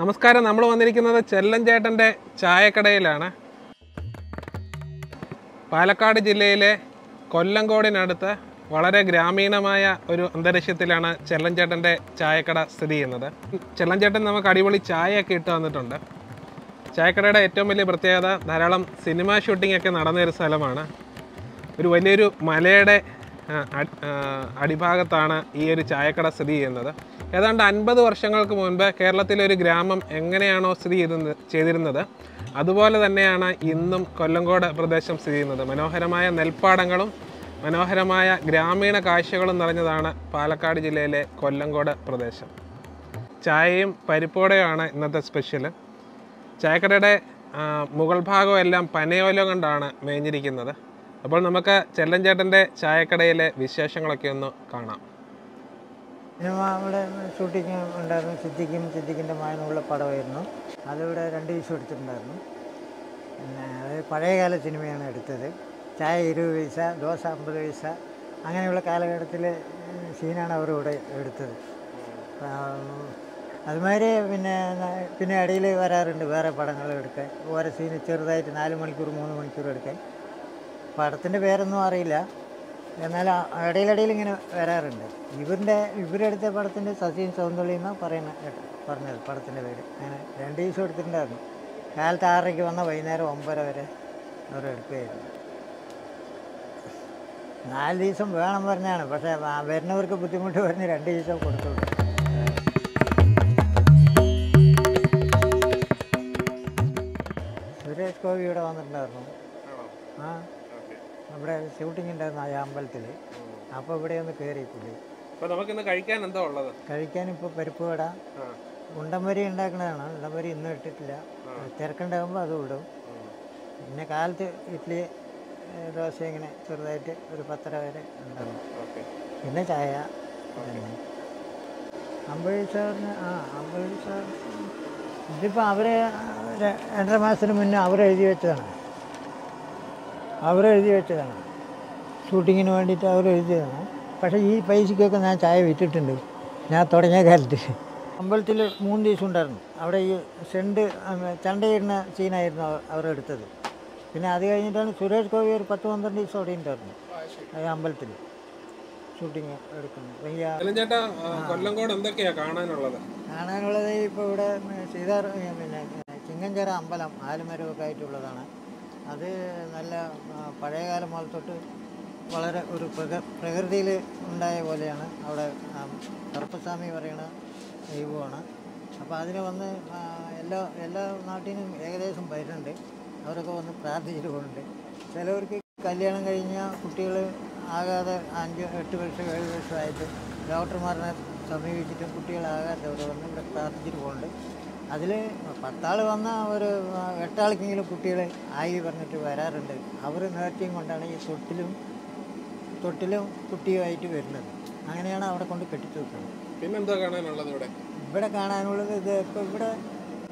നമസ്കാരം, നമ്മൾ വന്നിരിക്കുന്നത് ചെല്ലൻ ചേട്ടൻ്റെ ചായക്കടയിലാണ്. പാലക്കാട് ജില്ലയിലെ കൊല്ലങ്കോടിനടുത്ത് വളരെ ഗ്രാമീണമായ ഒരു അന്തരീക്ഷത്തിലാണ് ചെല്ലൻ ചേട്ടൻ്റെ ചായക്കട സ്ഥിതി ചെയ്യുന്നത്. ചെല്ലൻ ചേട്ടൻ നമുക്ക് അടിപൊളി ചായയൊക്കെ ഇട്ട് വന്നിട്ടുണ്ട്. ചായക്കടയുടെ ഏറ്റവും വലിയ പ്രത്യേകത ധാരാളം സിനിമ ഷൂട്ടിംഗ് ഒക്കെ നടന്നൊരു സ്ഥലമാണ്. ഒരു വലിയൊരു മലയുടെ അടിഭാഗത്താണ് ഈ ഒരു ചായക്കട സ്ഥിതി ചെയ്യുന്നത്. ഏതാണ്ട് 50 വർഷങ്ങൾക്ക് മുൻപ് കേരളത്തിലെ ഒരു ഗ്രാമം എങ്ങനെയാണോ സ്ഥിതി ചെയ്തിരുന്നത് അതുപോലെ തന്നെയാണ് ഇന്നും കൊല്ലങ്കോട് പ്രദേശം സ്ഥിതി ചെയ്യുന്നത്. മനോഹരമായ നെൽപ്പാടങ്ങളും മനോഹരമായ ഗ്രാമീണ കാഴ്ചകളും നിറഞ്ഞതാണ് പാലക്കാട് ജില്ലയിലെ കൊല്ലങ്കോട് പ്രദേശം. ചായയും പരിപ്പോടെയാണ് ഇന്നത്തെ സ്പെഷ്യൽ. ചായക്കടയുടെ മുകൾ ഭാഗമെല്ലാം പനയോല കൊണ്ടാണ് മേഞ്ഞിരിക്കുന്നത്. അപ്പോൾ നമുക്ക് ചെല്ലൻ ചേട്ടൻ്റെ ചായക്കടയിലെ വിശേഷങ്ങളൊക്കെ ഒന്ന് കാണാം. സിനിമ ഇവിടെ ഷൂട്ടിങ് ഉണ്ടായിരുന്നു. സിദ്ദിഖിൻ്റെ മായമുള്ള പടമായിരുന്നു. അതിവിടെ 2 വിഷം എടുത്തിട്ടുണ്ടായിരുന്നു. പിന്നെ അത് പഴയകാല സിനിമയാണ് എടുത്തത്. ചായ 20 പൈസ, ദോശ 50 പൈസ, അങ്ങനെയുള്ള കാലഘട്ടത്തിലെ സീനാണ് അവരിവിടെ എടുത്തത്. അതുമാതിരി പിന്നെ ഇടയിൽ വരാറുണ്ട് വേറെ പടങ്ങൾ എടുക്കാൻ. ഓരോ സീന് ചെറുതായിട്ട് 4 മണിക്കൂർ 3 മണിക്കൂർ എടുക്കാൻ. പടത്തിൻ്റെ പേരൊന്നും അറിയില്ല, എന്നാൽ ഇടയിലിടയിൽ ഇങ്ങനെ വരാറുണ്ട്. ഇവരെടുത്ത പടത്തിൻ്റെ സത്യം സൗന്ദര്യം എന്നാണ് പറഞ്ഞത് പടത്തിൻ്റെ പേര്. അങ്ങനെ 2 ദിവസം എടുത്തിട്ടുണ്ടായിരുന്നു. കാലത്ത് 6:00 വന്നാൽ വൈകുന്നേരം 9:30 വരെ അവർ എടുക്കുകയായിരുന്നു. 4 ദിവസം വേണം പറഞ്ഞാണ്, പക്ഷേ വരുന്നവർക്ക് ബുദ്ധിമുട്ട് പറഞ്ഞ് 2 ദിവസം കൊടുത്തുള്ളൂ. സുരേഷ് ഗോപി ഇവിടെ വന്നിട്ടുണ്ടായിരുന്നു. ആ ഇവിടെ ഷൂട്ടിംഗ് ഉണ്ടായിരുന്നു ആ അമ്പലത്തിൽ. അപ്പോൾ ഇവിടെ ഒന്ന് കയറിയിട്ടുണ്ട്. കഴിക്കാൻ ഇപ്പോൾ പരിപ്പ് വട, ഉണ്ടംവരി ഉണ്ടാക്കുന്നതാണ്. ഉണ്ടംവരി ഇന്നും ഇട്ടിട്ടില്ല, തിരക്കുണ്ടാകുമ്പോൾ അതും ഇടും. പിന്നെ കാലത്ത് ഇഡ്ഡലി, ദോശ ഇങ്ങനെ ചെറുതായിട്ട് ഒരു 10:30 വരെ ഉണ്ടാകും. പിന്നെ ചായ 50 പൈസ. ആ 50 പൈസ ഇതിപ്പോൾ അവർ 2.5 മാസത്തിന് മുന്നേ അവരെഴുതി വെച്ചതാണ് ഷൂട്ടിങ്ങിന് വേണ്ടിയിട്ട് അവരെഴുതിയതാണ്. പക്ഷേ ഈ പൈസയ്ക്കൊക്കെ ഞാൻ ചായ വിറ്റിട്ടുണ്ട്. ഞാൻ തുടങ്ങിയ കാലത്ത് അമ്പലത്തിൽ 3 ദിവസം ഉണ്ടായിരുന്നു. അവിടെ ഈ ചണ്ടയിടുന്ന സീനായിരുന്നു അവരെടുത്തത്. പിന്നെ അത് കഴിഞ്ഞിട്ടാണ് സുരേഷ് ഗോപി ഒരു 10-12 ദിവസം അവിടെ ഉണ്ടായിരുന്നു അത് അമ്പലത്തിൽ ഷൂട്ടിങ് എടുക്കുന്നത്. കാണാനുള്ളത് ഇപ്പോൾ ഇവിടെ ചിങ്ങഞ്ചിറ അമ്പലം ആലുമരമൊക്കെ ആയിട്ടുള്ളതാണ്. അത് നല്ല പഴയകാല മുതൽ തൊട്ട് വളരെ ഒരു പ്രകൃതിയിൽ ഉണ്ടായ പോലെയാണ്. അവിടെ കറുപ്പസ്വാമി പറയുന്ന ദൈവമാണ്. അപ്പോൾ അതിന് വന്ന് എല്ലാ നാട്ടിനും ഏകദേശം വരുന്നുണ്ട്. അവരൊക്കെ വന്ന് പ്രാർത്ഥിച്ചിട്ട് പോകുന്നുണ്ട്. ചിലവർക്ക് കല്യാണം കഴിഞ്ഞ കുട്ടികൾ ആകാതെ 5, 8 വർഷം 7 വർഷമായിട്ട് ഡോക്ടർമാരെ സമീപിച്ചിട്ടും കുട്ടികളാകാതെ അവർ വന്ന് ഇവിടെ പ്രാർത്ഥിച്ചിട്ട് പോകുന്നുണ്ട്. അതിൽ 10 ആൾ വന്ന ഒരു 8 ആൾക്കെങ്കിലും കുട്ടികൾ ആയി പറഞ്ഞിട്ട് വരാറുണ്ട്. അവർ നേർച്ചയും കൊണ്ടാണ് ഈ തൊട്ടിലും കുട്ടിയുമായിട്ട് വരുന്നത്. അങ്ങനെയാണ് അവിടെ കൊണ്ട് കെട്ടിച്ചു വെക്കുന്നത്. പിന്നെന്താ കാണാനുള്ളത് ഇവിടെ കാണാനുള്ളത് ഇത് ഇപ്പോൾ ഇവിടെ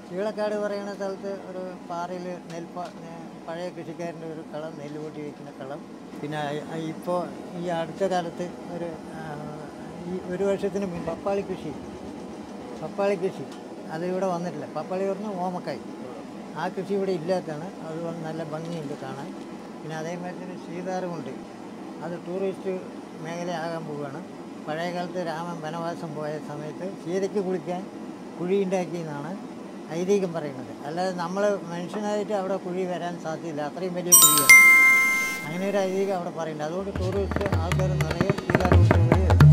ചീളക്കാട് പറയുന്ന സ്ഥലത്ത് ഒരു പാറയിൽ പഴയ കൃഷിക്കാരൻ്റെ ഒരു കളം, നെല്ല് കൂട്ടി വയ്ക്കുന്ന കളം. പിന്നെ ഇപ്പോൾ ഈ അടുത്ത കാലത്ത് ഒരു വർഷത്തിന് മുമ്പ് പപ്പാളി കൃഷി അതിവിടെ വന്നിട്ടില്ല. പപ്പാളി പറഞ്ഞ് ഓമക്കായി, ആ കൃഷി ഇവിടെ ഇല്ലാത്തതാണ്. അതുകൊണ്ട് നല്ല ഭംഗിയുണ്ട് കാണാൻ. പിന്നെ അതേമാതിരി സീതാരമുണ്ട്. അത് ടൂറിസ്റ്റ് മേഖലയാകാൻ പോവുകയാണ്. പഴയകാലത്ത് രാമൻ വനവാസം പോയ സമയത്ത് സീതയ്ക്ക് കുളിക്കാൻ കുഴിയുണ്ടാക്കിയെന്നാണ് ഐതിഹ്യം പറയുന്നത്. അല്ലാതെ നമ്മൾ മനുഷ്യനായിട്ട് അവിടെ കുഴി വരാൻ സാധ്യതയില്ല, അത്രയും വലിയ കുഴിയാണ്. അങ്ങനെ ഒരു ഐതിഹ്യം അവിടെ പറയുന്നുണ്ട്. അതുകൊണ്ട് ടൂറിസ്റ്റ് ആൾക്കാർ നിറയെ സീതാരമുണ്ട്.